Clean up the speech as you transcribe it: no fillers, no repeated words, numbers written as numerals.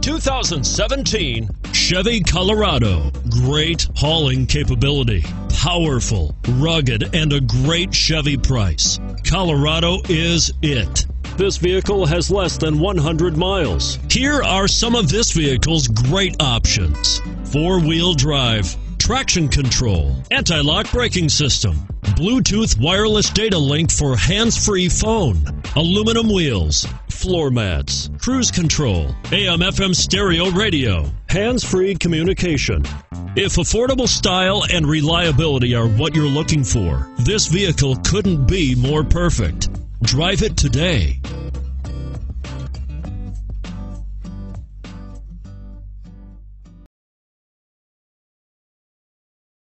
2017 Chevy Colorado. Great hauling capability, powerful, rugged, and a great Chevy price. Colorado is it. This vehicle has less than 100 miles. Here are some of this vehicle's great options: four-wheel drive, traction control, anti-lock braking system, Bluetooth wireless data link for hands-free phone, aluminum wheels, floor mats, cruise control, AM/FM stereo radio, hands-free communication. If affordable style and reliability are what you're looking for, this vehicle couldn't be more perfect. Drive it today.